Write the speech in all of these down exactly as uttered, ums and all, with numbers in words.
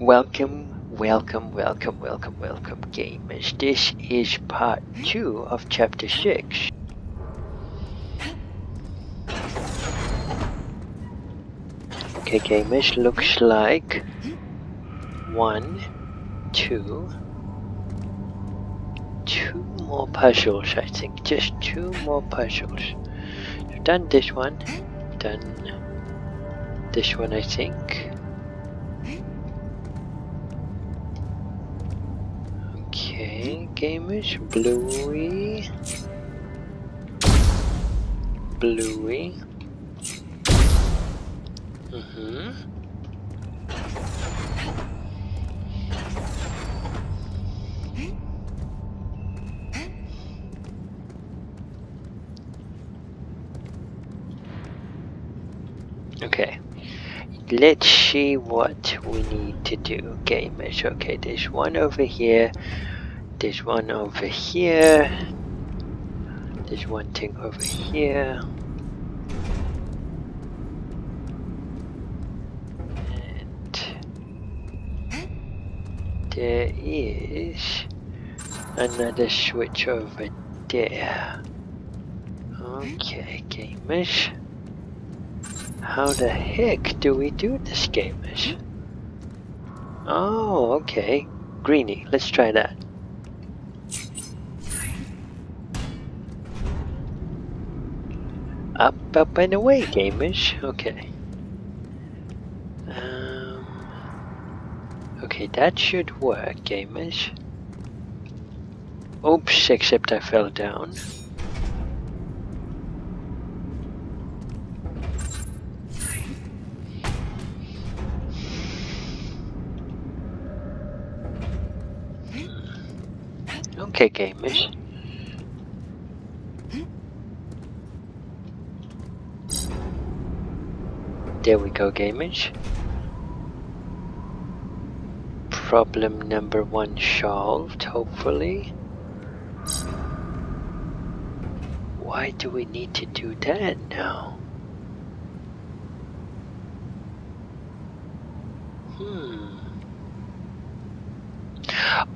Welcome, welcome, welcome, welcome, welcome gamers. This is part two of chapter six. Okay gamers, looks like one, two, two more puzzles I think, just two more puzzles. We've done this one, done this one I think. Gamers, Bluey, Bluey, mm-hmm. Okay, let's see what we need to do, gamers. Okay, there's one over here. There's one over here, there's one thing over here, and there is another switch over there. Okay gamers, how the heck do we do this, gamers? Oh okay, greenie, let's try that. Up, up and away, gamers. Okay. Um, okay, that should work, gamers. Oops, except I fell down. Okay, gamers. There we go, gamers. Problem number one solved, hopefully. Why do we need to do that now? Hmm.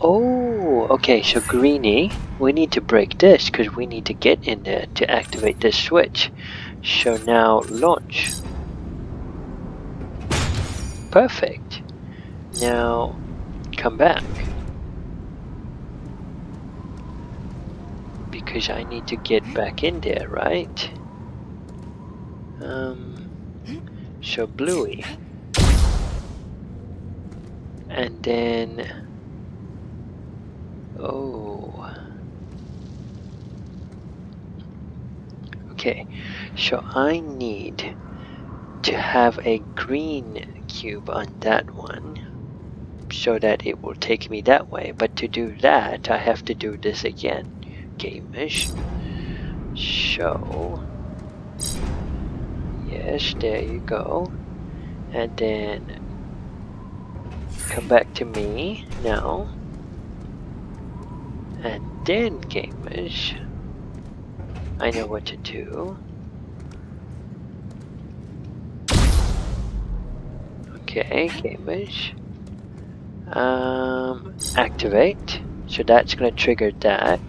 Oh, okay, so Greenie, we need to break this because we need to get in there to activate this switch. So now launch. Perfect. Now, come back. Because I need to get back in there, right? Um, so Bluey. And then... Oh. Okay, so I need to have a green cube on that one so that it will take me that way, but to do that I have to do this again, gamers. So yes, there you go, and then come back to me now, and then gamers, I know what to do. Okay, gamers, um, activate, so that's going to trigger that,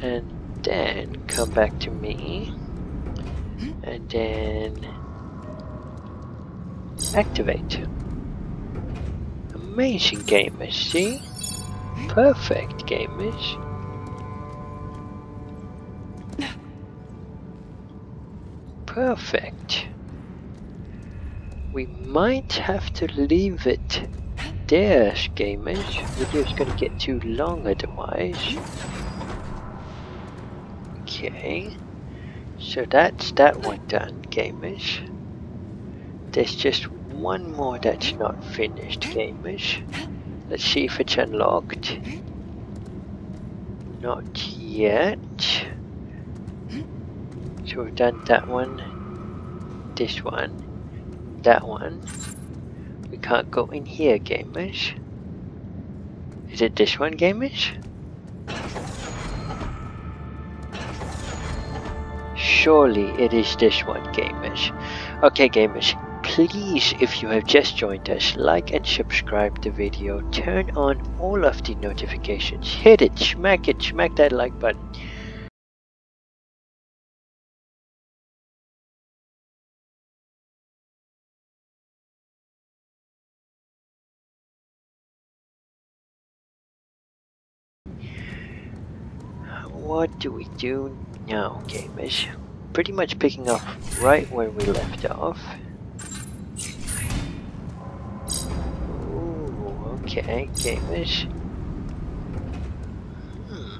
and then come back to me, and then activate. Amazing, gamers, see? Perfect, gamers. Perfect. We might have to leave it there, gamers. The video's gonna get too long otherwise. Okay, so that's that one done, gamers. There's just one more that's not finished, gamers. Let's see if it's unlocked. Not yet. So we've done that one, this one. That one. We can't go in here, gamers. Is it this one, gamers? Surely it is this one, gamers. Okay, gamers, Please, if you have just joined us, like and subscribe the video, turn on all of the notifications, hit it, smack it, smack that like button. What do we do now, gamers? Pretty much picking up right where we left off. Ooh, okay, gamers. Hmm.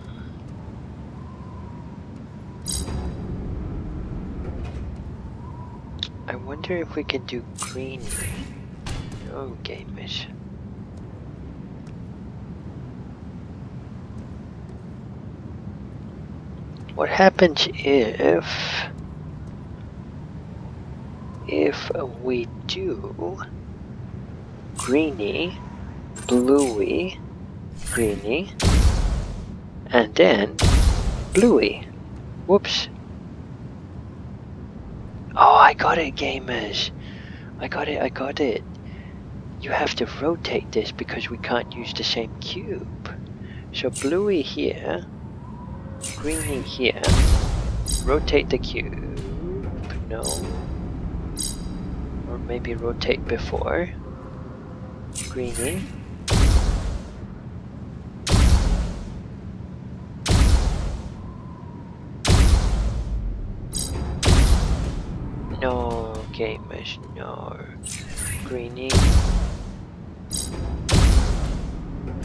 I wonder if we can do greenery. Oh, gamers. What happens if, if we do greeny, bluey, greeny, and then bluey? Whoops. Oh, I got it, gamers. I got it, I got it. You have to rotate this because we can't use the same cube. So bluey here. Greeny here. Rotate the cube. No. Or maybe rotate before. Greeny. No, gamers, no. Greeny.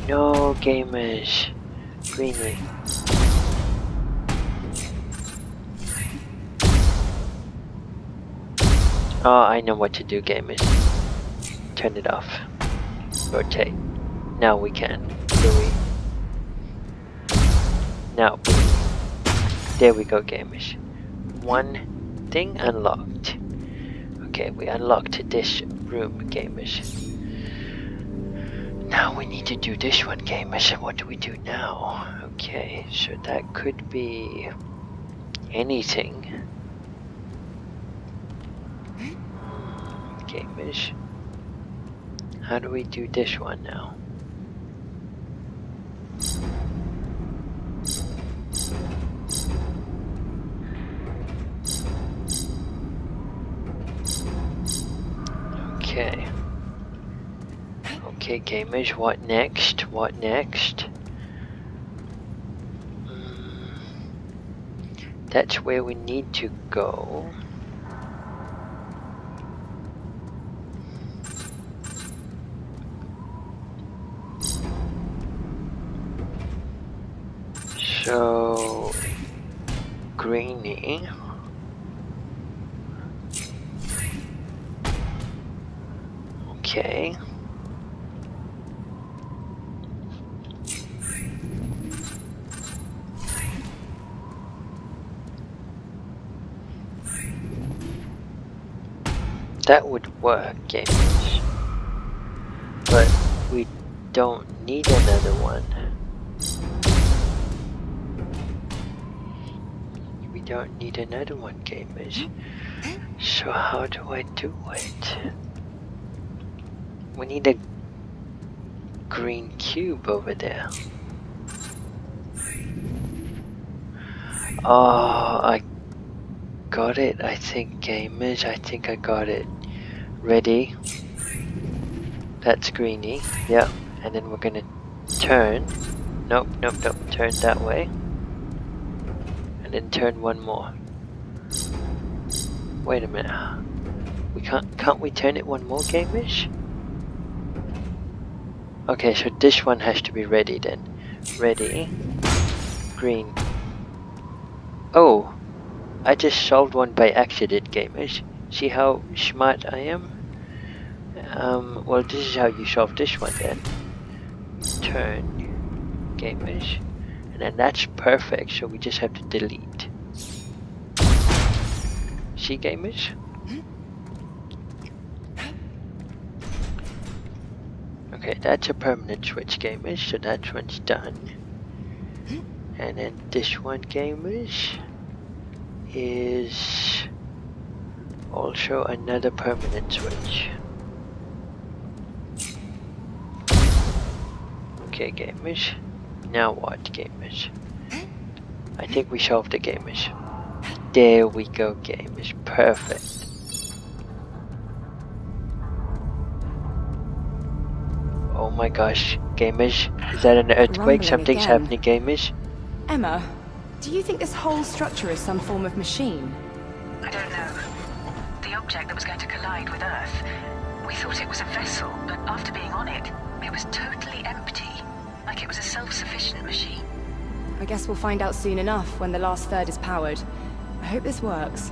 No, gamers. Greeny. Oh, I know what to do, gamers. Turn it off. Rotate. Now we can. Bluey. Now. There we go, gamers. One thing unlocked. Okay, we unlocked this room, gamers. Now we need to do this one, gamers. And what do we do now? Okay, so that could be anything. Gamers, how do we do this one now? Okay. Okay, gamers, what next? What next? That's where we need to go. So, greeny, okay, that would work, gamers, but we don't need another one. Don't need another one, gamers. So how do I do it? We need a green cube over there. Oh, I got it, I think, gamers. I think I got it. Ready? That's greeny. Yep. And then we're gonna turn. Nope, nope, nope. Turn that way. And then turn one more. Wait a minute. We can't can't we turn it one more, gamers? Okay, so this one has to be ready then. Ready. Green. Oh, I just solved one by accident, gamers. See how smart I am? Um well, this is how you solve this one then. Turn, gamers. And that's perfect, so we just have to delete. See, gamers? Okay, that's a permanent switch, gamers, so that one's done. And then this one, gamers, is Also another permanent switch. Okay, gamers. Now what, gamers? I think we solved the gamers. There we go, gamers. Perfect. Oh my gosh, gamers. Is that an earthquake? Rumbling Something's again. happening, gamers. Emma, do you think this whole structure is some form of machine? I don't know. The object that was going to collide with Earth, we thought it was a vessel, but after being on it, it was totally empty. Like it was a self-sufficient machine. I guess we'll find out soon enough when the last third is powered. I hope this works.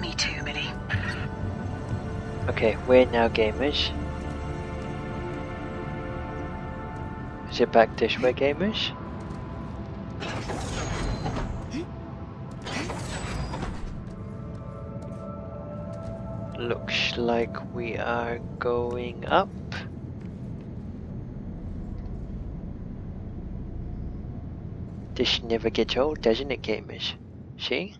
Me too, Millie. Okay, where now, gamers? Is it back this way, gamers? Looks like we are going up. This never gets old, doesn't it, gamers? See?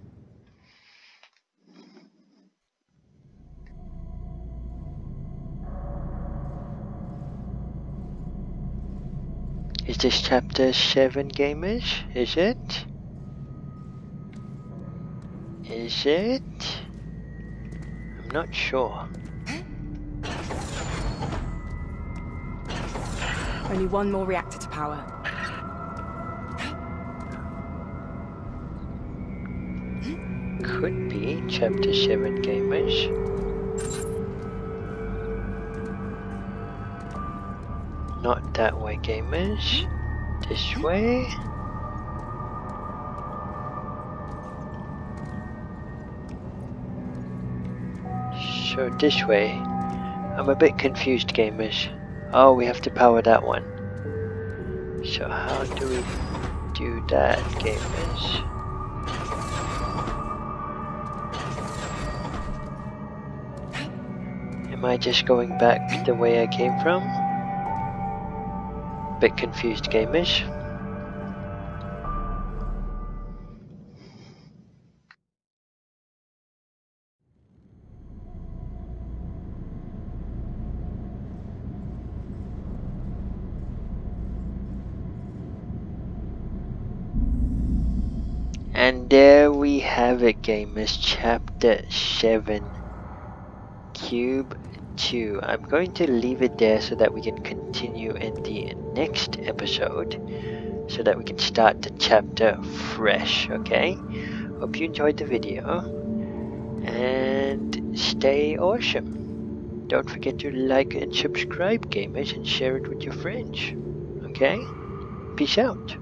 Is this chapter seven, gamers? Is it? Is it? I'm not sure. Only one more reactor to power. Could be chapter seven, gamers. Not that way, gamers. This way. So this way. I'm a bit confused, gamers. Oh, we have to power that one. So how do we do that, gamers? Am I just going back the way I came from? Bit confused, gamers. And there we have it, gamers. Chapter seven. Cube two. I'm going to leave it there so that we can continue in the next episode, so that we can start the chapter fresh, okay? Hope you enjoyed the video, and stay awesome. Don't forget to like and subscribe, gamers, and share it with your friends, okay? Peace out.